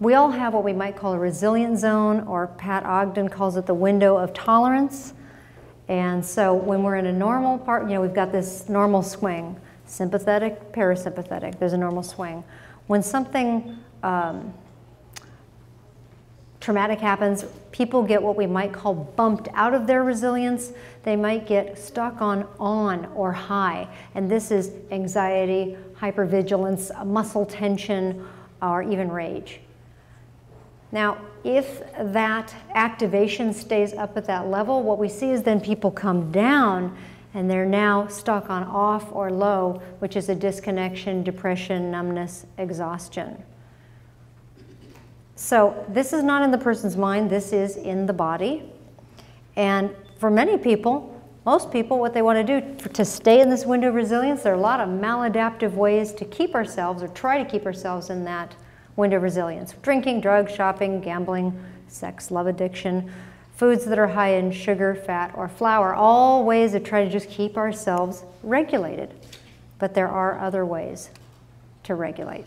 We all have what we might call a resilient zone, or Pat Ogden calls it the window of tolerance. And so when we're in a normal part, you know, we've got this normal swing, sympathetic, parasympathetic, there's a normal swing. When something traumatic happens, people get what we might call bumped out of their resilience. They might get stuck on or high. And this is anxiety, hypervigilance, muscle tension, or even rage. Now, if that activation stays up at that level, what we see is then people come down and they're now stuck on off or low, which is a disconnection, depression, numbness, exhaustion. So this is not in the person's mind, this is in the body. And for many people, most people, what they want to do to stay in this window of resilience, there are a lot of maladaptive ways to keep ourselves or try to keep ourselves in that window of resilience. Drinking, drugs, shopping, gambling, sex, love addiction, foods that are high in sugar, fat, or flour, all ways of trying to just keep ourselves regulated. But there are other ways to regulate.